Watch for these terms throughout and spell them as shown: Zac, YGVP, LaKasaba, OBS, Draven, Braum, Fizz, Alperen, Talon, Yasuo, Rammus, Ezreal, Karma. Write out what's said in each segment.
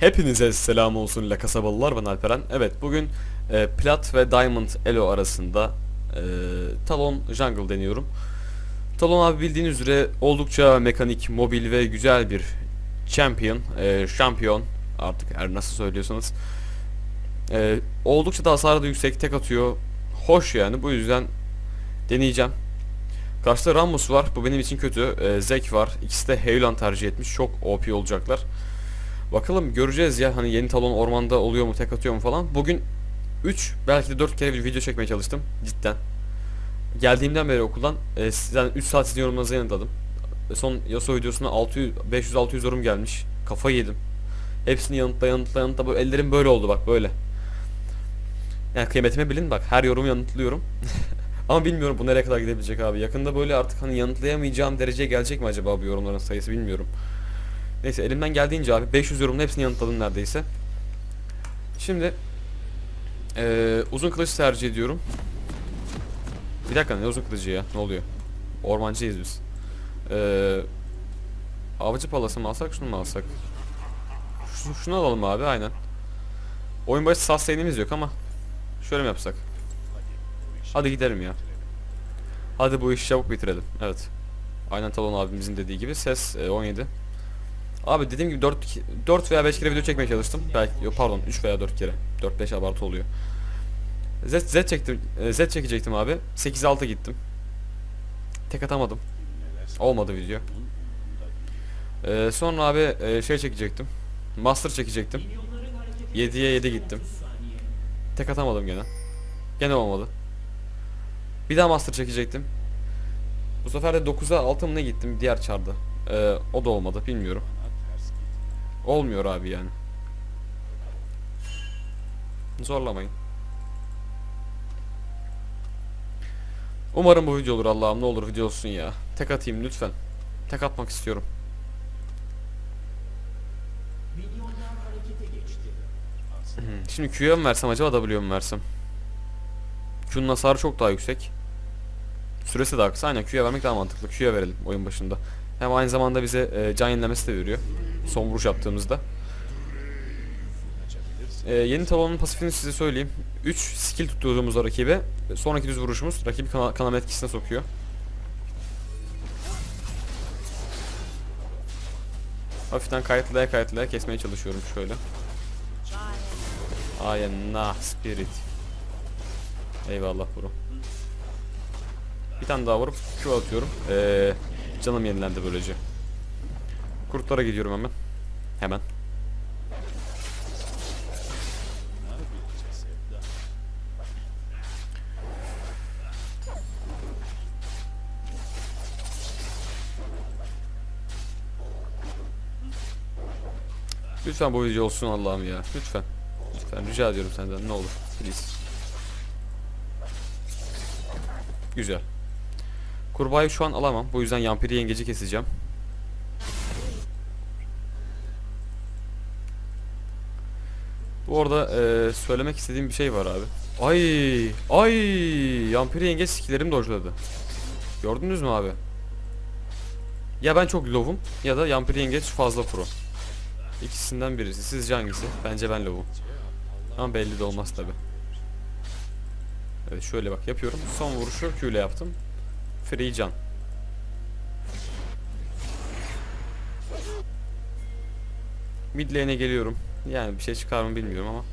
Hepinize selam olsun LaKasabalılar, ben Alperen. Evet, bugün Plat ve Diamond Elo arasında Talon Jungle deniyorum. Talon abi bildiğiniz üzere oldukça mekanik, mobil ve güzel bir şampiyon artık her nasıl söylüyorsanız. Oldukça da hasarı da yüksek, tek atıyor. Hoş yani, bu yüzden deneyeceğim. Karşıda Rammus var, bu benim için kötü. Zac var, ikisi de Heyulan tercih etmiş, çok OP olacaklar. Bakalım, göreceğiz ya, hani yeni Talon ormanda oluyor mu, tek atıyor mu falan. Bugün 3 belki de 4 kere bir video çekmeye çalıştım cidden. Geldiğimden beri okuldan yani 3 saat sizin yorumlarınızı yanıtladım. Son Yasuo videosuna 500-600 yorum gelmiş, kafayı yedim. Hepsini yanıtla, böyle ellerim böyle oldu, bak böyle. Yani kıymetimi bilin, bak her yorumu yanıtlıyorum. Ama bilmiyorum bu nereye kadar gidebilecek abi. Yakında böyle artık hani yanıtlayamayacağım dereceye gelecek mi acaba bu yorumların sayısı, bilmiyorum. Neyse, elimden geldiğince abi 500 yorumla hepsini yanıtladım neredeyse. Şimdi uzun kılıç tercih ediyorum. Bir dakika, ne uzun kılıcı ya, ne oluyor? Ormancıyız biz. Avcı palası mı alsak, şunu mu alsak? Şunu alalım abi, aynen. Oyun başı sustain'imiz yok ama şöyle mi yapsak? Hadi gidelim ya. Hadi bu işi çabuk bitirelim. Evet. Aynen Talon abimizin dediği gibi. Ses 17. Abi dediğim gibi 4 veya 5 kere video çekmeye çalıştım. Belki, yok pardon, 3 veya 4 kere. 4-5 abartı oluyor. Z çekecektim abi. 8-6 gittim. Tek atamadım. Olmadı video. Sonra abi şey çekecektim. Master çekecektim. 7'ye 7 gittim. Tek atamadım gene. Gene olmadı. Bir daha master çekecektim. Bu sefer de 9'a 6 mı ne gittim diğer çarda. O da olmadı, bilmiyorum. Olmuyor abi yani. Zorlamayın. Umarım bu video olur, Allah'ım ne olur video olsun ya. Tek atayım lütfen. Tek atmak istiyorum. Şimdi Q'ya mı versem acaba, W'ya mı versem? Q'nun hasarı çok daha yüksek. Süresi daha kısa. Aynen, Q'ya vermek daha mantıklı. Q'ya verelim oyun başında. Hem aynı zamanda bize can yenilemesi de veriyor son vuruş yaptığımızda. Yeni Talon'un pasifini size söyleyeyim. 3 skill tuttuğumuz rakibe, sonraki düz vuruşumuz rakibi kanama etkisine sokuyor. Hafiften kayıtlaya kesmeye çalışıyorum şöyle. Aynen, nah spirit. Eyvallah bro. Bir tane daha vurup Q atıyorum. Canım yenilendi böylece. Kurtlara gidiyorum hemen. Hemen. Lütfen bu video olsun Allah'ım ya. Lütfen. Lütfen rica ediyorum senden, ne olur. Please. Güzel. Kurbağayı şu an alamam, bu yüzden Yampiri yengeci keseceğim. Bu arada söylemek istediğim bir şey var abi. Ay Yampiri yengeç skillerim dojladı. Gördünüz mü abi? Ya ben çok low'um ya da Yampiri yengeç fazla pro. İkisinden birisi. Sizce hangisi? Bence ben low'um. Ama belli de olmaz tabi. Evet şöyle bak yapıyorum. Son vuruşu Q ile yaptım. Free can. Mid lane'e geliyorum. Yani bir şey çıkar mı bilmiyorum ama.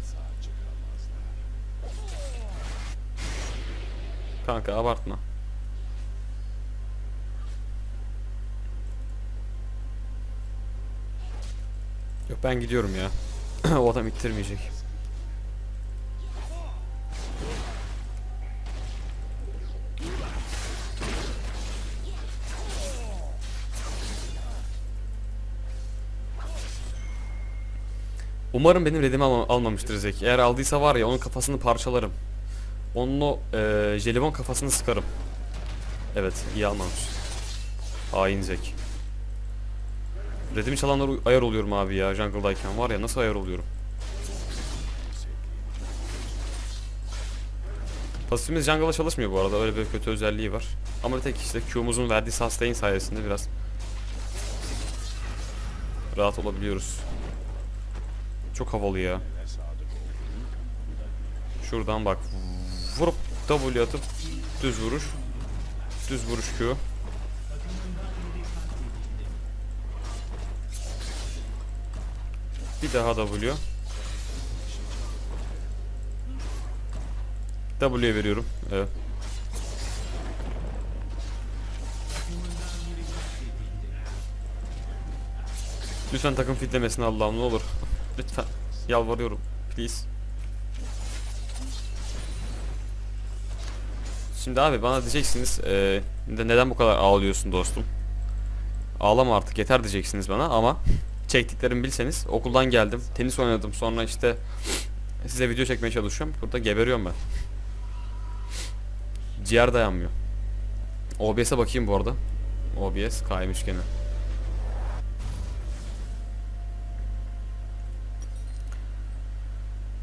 Kanka abartma. Yok ben gidiyorum ya. O adam ittirmeyecek. Umarım benim redimi almamıştır Zac. Eğer aldıysa var ya, onun kafasını parçalarım. Onun o jelibon kafasını sıkarım. Evet, iyi almamış. Hain Zac. Redimi çalanlara ayar oluyorum abi ya, jungle'dayken var ya nasıl ayar oluyorum. Pasifimiz jungle'da çalışmıyor bu arada, öyle bir kötü özelliği var. Ama bir tek işte Q'muzun verdiği sustain sayesinde biraz rahat olabiliyoruz. Çok havalı ya. Şuradan bak. Vurup W atıp düz vuruş. Düz vuruş Q. Bir daha W. W'ye veriyorum. Evet. Lütfen takım fitlemesin Allah'ım, ne olur. Lütfen. Yalvarıyorum. Please. Şimdi abi bana diyeceksiniz neden bu kadar ağlıyorsun dostum? Ağlama artık yeter diyeceksiniz bana ama çektiklerimi bilseniz, okuldan geldim, tenis oynadım, sonra işte size video çekmeye çalışıyorum. Burada geberiyorum ben. Ciğer dayanmıyor. OBS'e bakayım bu arada. OBS kaymış gene.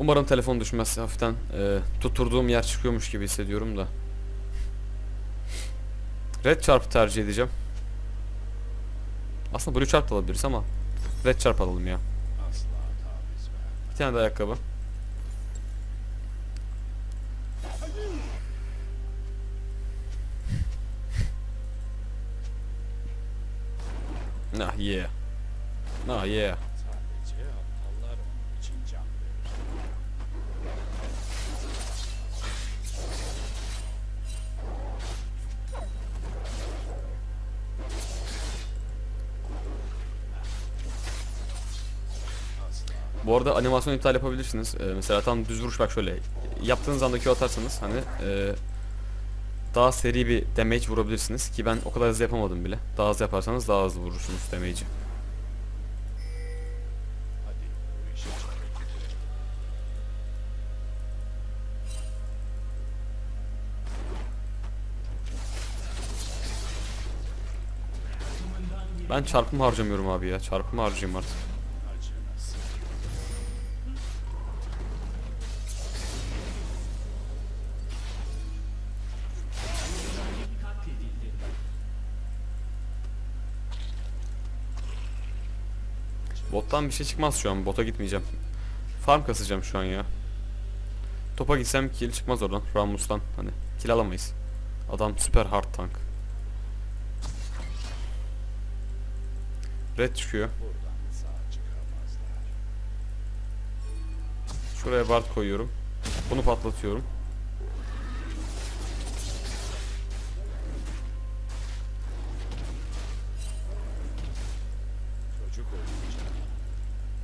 Umarım telefon düşmez, hafiften tutturduğum yer çıkıyormuş gibi hissediyorum da. Red çarpı tercih edeceğim. Aslında blue çarp da alabiliriz ama red çarp alalım ya. Bir tane de ayakkabı. Nah yeah. Nah yeah. Bu arada animasyon iptal yapabilirsiniz. Mesela tam düz vuruş bak şöyle. Yaptığınız anda Q atarsanız hani daha seri bir damage vurabilirsiniz ki ben o kadar hızlı yapamadım bile. Daha hızlı yaparsanız daha hızlı vurursunuz damage'i. Ben çarpımı harcamıyorum abi ya. Çarpımı harcayayım artık. Bottan bir şey çıkmaz şu an. Bota gitmeyeceğim. Farm kasacağım şu an ya. Topa gitsem kill çıkmaz oradan. Rammus'tan hani kill alamayız. Adam süper hard tank. Red çıkıyor. Şuraya bard koyuyorum. Bunu patlatıyorum.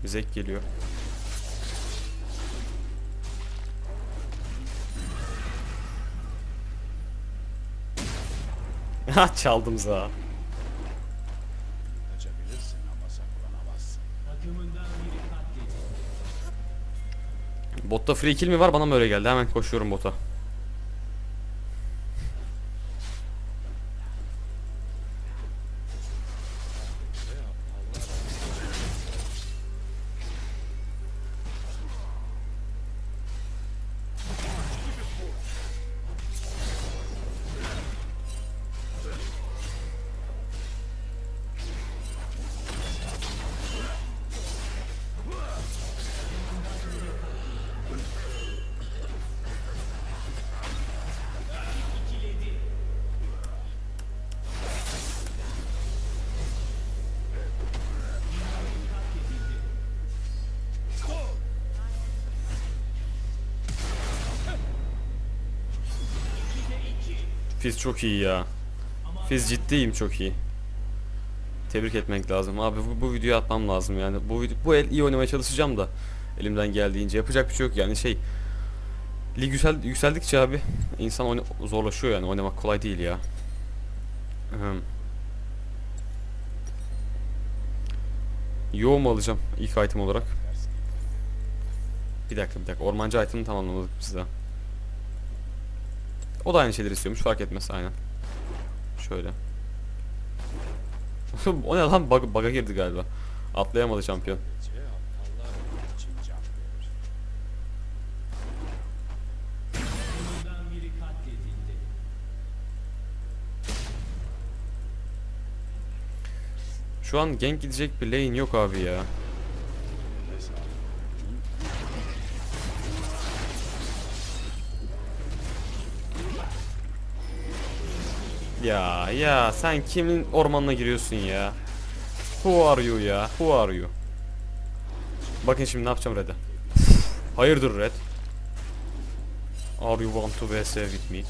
Zac geliyor. Ha çaldım za. Botta free kill mi var? Bana mı öyle geldi? Hemen koşuyorum bota. Fizz çok iyi ya. Fizz ciddiyim çok iyi. Tebrik etmek lazım. Abi bu videoyu atmam lazım yani. Bu el iyi oynamaya çalışacağım da elimden geldiğince yapacak bir şey yok yani şey. Lig yükseldikçe abi insan zorlaşıyor yani, oynamak kolay değil ya. Yoğum alacağım ilk item olarak. Bir dakika. Ormancı item'ını tamamladık size. O da aynı şeyleri istiyormuş, fark etmez aynen. Şöyle. O ne lan, bug'a girdi galiba. Atlayamadı şampiyon. Şu an gank gidecek bir lane yok abi ya. Ya sen kimin ormanına giriyorsun ya? Who are you ya? Who are you? Bakın şimdi ne yapacağım Red'e. Hayırdır Red? Are you want to vs with me?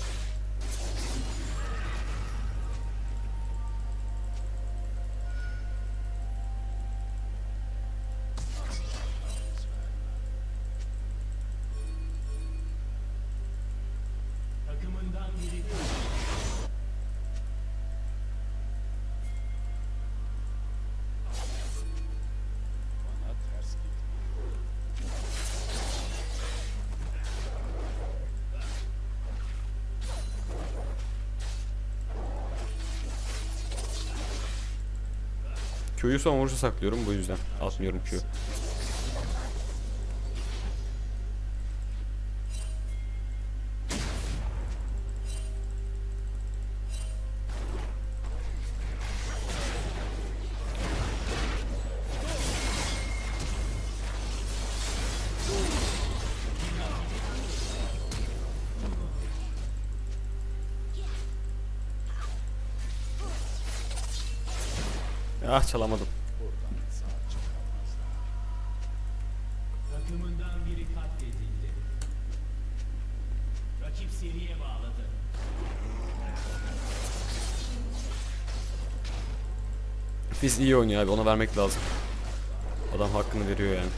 Q'yu son vuruşa saklıyorum, bu yüzden atmıyorum Q'yu. Ah, çalamadım. Takımından biri katledildi. Rakip seriye bağladı. Fizz iyi oynuyor abi, ona vermek lazım. Adam hakkını veriyor yani.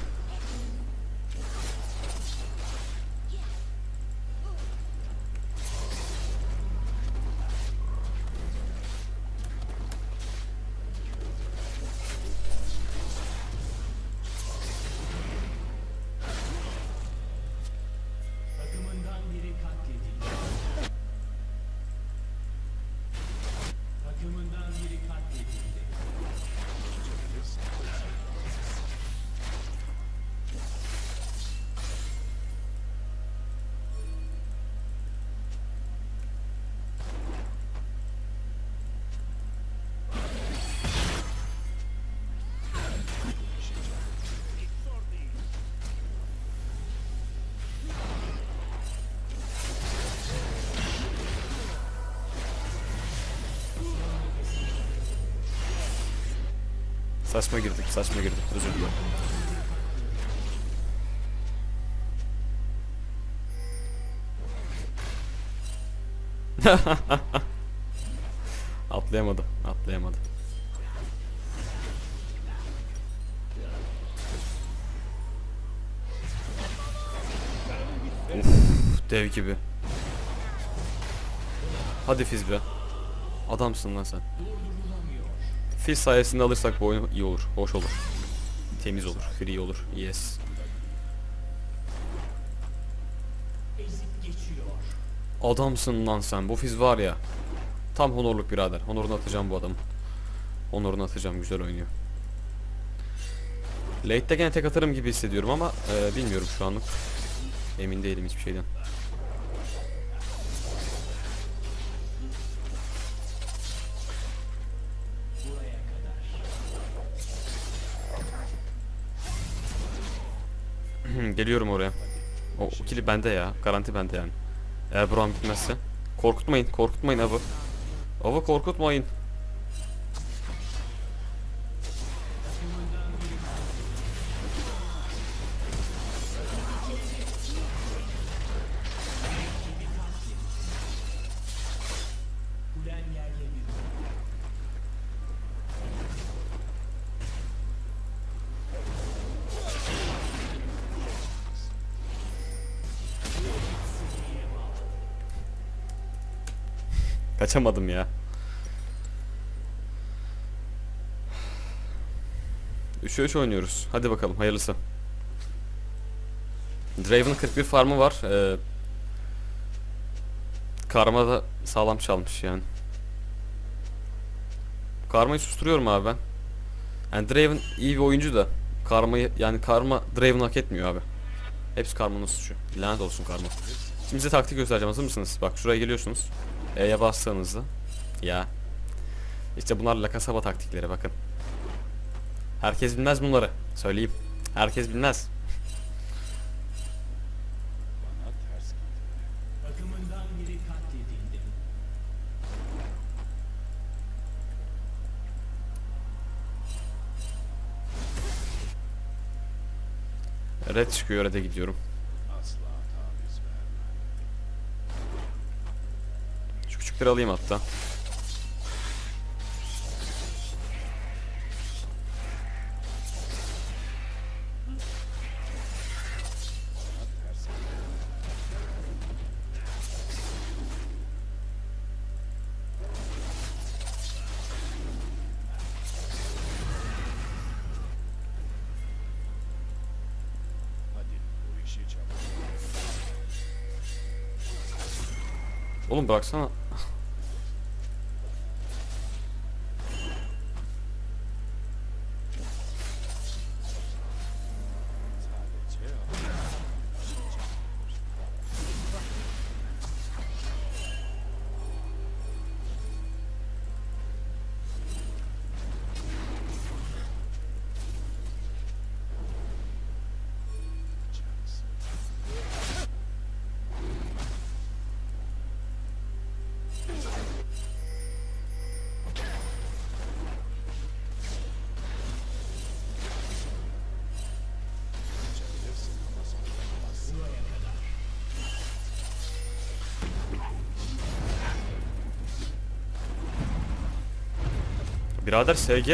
Saçma girdik, özür dilerim. Atlayamadım. Uff, dev gibi. Hadi Fizz be. Adamsın lan sen. Fizz sayesinde alırsak bu oyun iyi olur, hoş olur, temiz olur, free olur, yes. Adamsın lan sen, bu Fizz var ya, tam honorluk birader, honorunu atacağım bu adamı. Honorunu atacağım, güzel oynuyor. Late'de gene tek atarım gibi hissediyorum ama bilmiyorum şu anlık, emin değilim hiçbir şeyden. Geliyorum oraya. O ikili bende ya. Garanti bende yani. Eğer Braum gitmezse. Korkutmayın abi. Abi korkutmayın. Kaçamadım ya. 3'e 3 oynuyoruz. Hadi bakalım, hayırlısı. Draven'ın 41 farmı var. Karma da sağlam çalmış yani. Karma'yı susturuyorum abi ben. Yani Draven iyi bir oyuncu da Karma Draven'ı hak etmiyor abi. Hepsi Karma'nın suçu. Lanet olsun Karma. Şimdi size taktik göstereceğim, hazır mısınız? Bak şuraya geliyorsunuz. E'ye bastığınızda ya işte bunlar LaKasaba taktikleri, bakın. Herkes bilmez bunları, söyleyeyim. Herkes bilmez. Red çıkıyor, red'e gidiyorum. Şu küçükleri alayım hatta. Oğlum baksana. Birader SG.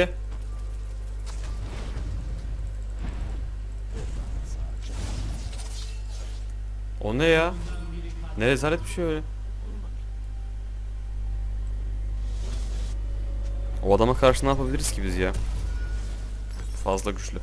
O ne ya? Ne rezalet bir şey öyle. O adama karşı ne yapabiliriz ki biz ya? Fazla güçlü.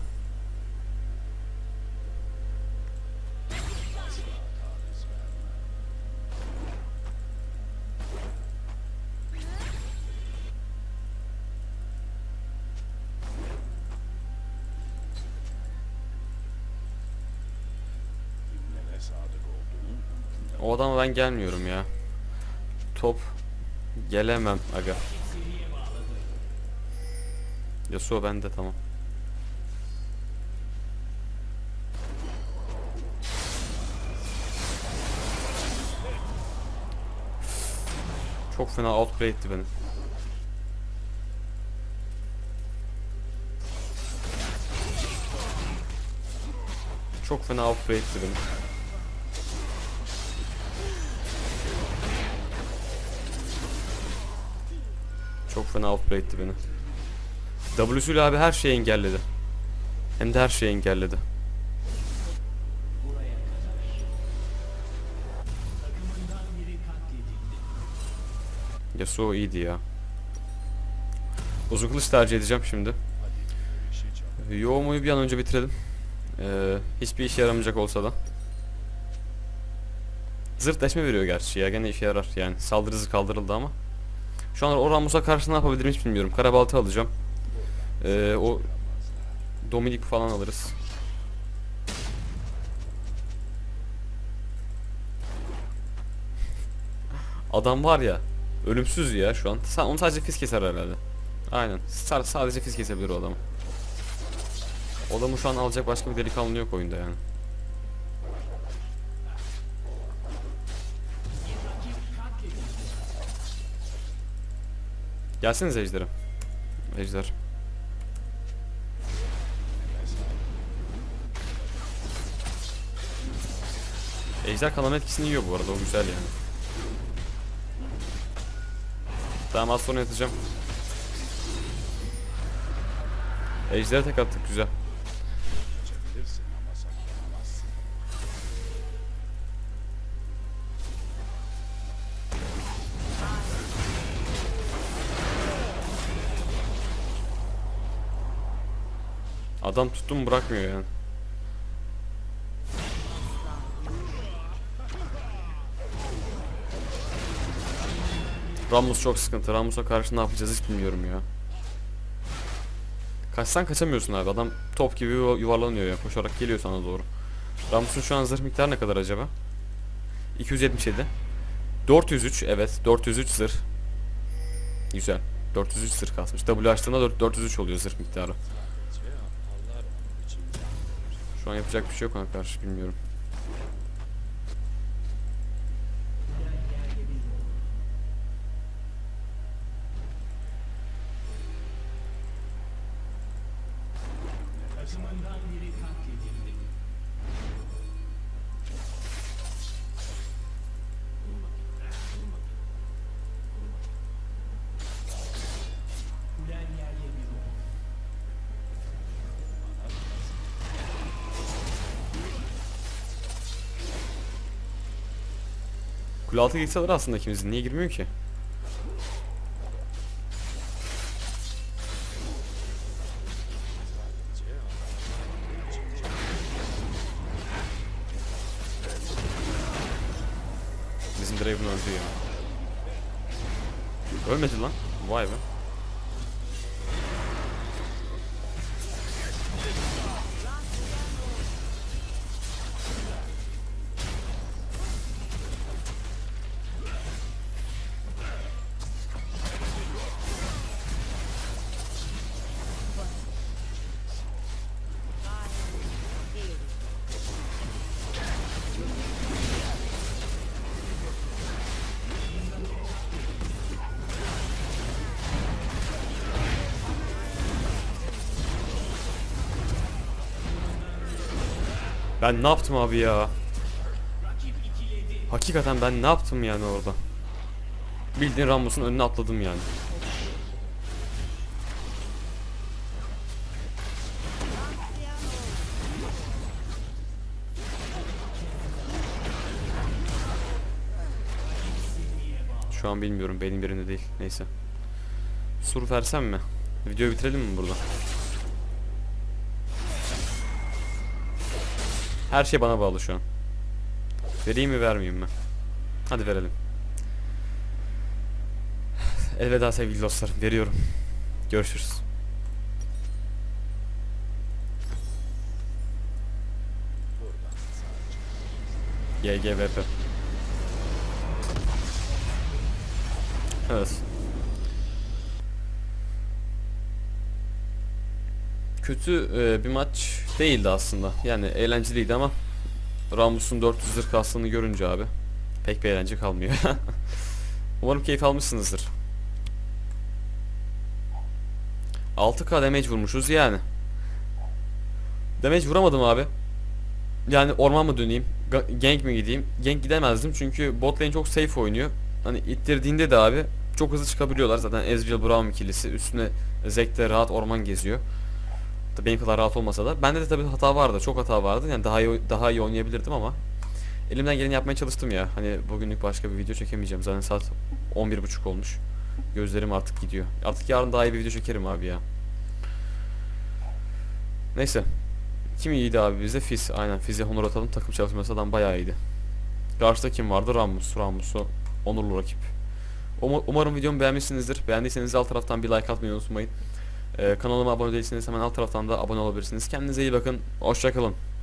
O adama ben gelmiyorum ya. Top gelemem aga. Yasuo bende, tamam. Çok fena outplay etti beni. Çok fena outplay etti beni. Çok fena outplay etti beni. W'süyle abi her şeyi engelledi. Hem de her şeyi engelledi. Yasuo iyiydi ya. Uzun kılıç tercih edeceğim şimdi. Yoğumuyu bir an önce bitirelim. Hiçbir işe yaramayacak olsa da. Zırtleşme veriyor gerçi ya, gene işe yarar yani. Saldırısı kaldırıldı ama. Şu an Rammus'a karşı ne yapabilirim hiç bilmiyorum. Karabaltı alacağım. O Dominik falan alırız. Adam var ya, ölümsüz ya şu an. Onu sadece Fizz keser herhalde. Aynen. Sadece Fizz kesebilir o adamı. O adamı şu an alacak başka bir delikanlı yok oyunda yani. Gelsiniz ejderim. Ejder. Ejder kalama etkisini yiyor bu arada, o güzel yani. Tamam, az sonra yatacağım. Ejder'e tek attık, güzel. Adam tuttum bırakmıyor yani. Rammus çok sıkıntı. Rammus'a karşı ne yapacağız hiç bilmiyorum ya. Kaçsan kaçamıyorsun abi. Adam top gibi yuvarlanıyor ya. Koşarak geliyor sana doğru. Rammus'un şu an zırh miktarı ne kadar acaba? 277. 403, evet. 403 zırh. Güzel. 403 zırh kasmış. W açtığında 403 oluyor zırh miktarı. Şu an yapacak bir şey yok ona karşı, bilmiyorum. Kule altı geçseler aslında ikimizin, niye girmiyor ki? Bizim Draven öldü ya. Ölmedi lan. Vay be. Ben ne yaptım abi ya? Hakikaten ben ne yaptım yani orada? Bildiğin Rammus'un önüne atladım yani. Şu an bilmiyorum, benim yerimde değil. Neyse. Sur versem mi? Videoyu bitirelim mi burada? Her şey bana bağlı şu an. Vereyim mi vermeyeyim mi? Hadi verelim. Elveda sevgili dostlar. Veriyorum. Görüşürüz. YGVP. Evet. Kötü bir maç değildi aslında. Yani eğlenceliydi ama Rammus'un 400 zırh kastığını görünce abi pek bir eğlence kalmıyor. Umarım keyif almışsınızdır. 6k damage vurmuşuz yani. Damage vuramadım abi. Yani orman mı döneyim? Gank mi gideyim? Gank gidemezdim çünkü bot lane çok safe oynuyor. Hani ittirdiğinde de abi çok hızlı çıkabiliyorlar. Zaten Ezreal Braum ikilisi. Üstüne Zac de rahat orman geziyor. Benim kadar rahat olmasa da. Bende de tabii hata vardı. Çok hata vardı. Yani daha iyi oynayabilirdim ama elimden geleni yapmaya çalıştım ya. Hani bugünlük başka bir video çekemeyeceğim. Zaten saat 11.30 olmuş. Gözlerim artık gidiyor. Artık yarın daha iyi bir video çekerim abi ya. Neyse. Kim iyiydi abi bize? Fizz. Aynen. Fizz'e honor atalım. Takım çalışması adam bayağı iyiydi. Karşıda kim vardı? Rammus. Rammus'u onurlu rakip. Umarım videomu beğenmişsinizdir. Beğendiyseniz alt taraftan bir like atmayı unutmayın. Kanalıma abone değilseniz hemen alt taraftan da abone olabilirsiniz. Kendinize iyi bakın. Hoşça kalın.